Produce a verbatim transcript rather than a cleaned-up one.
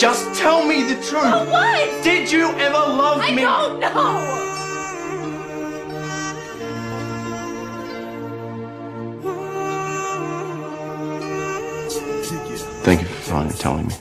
Just tell me the truth. Oh, what? Did you ever love I me? I don't know. Thank you for finally telling me.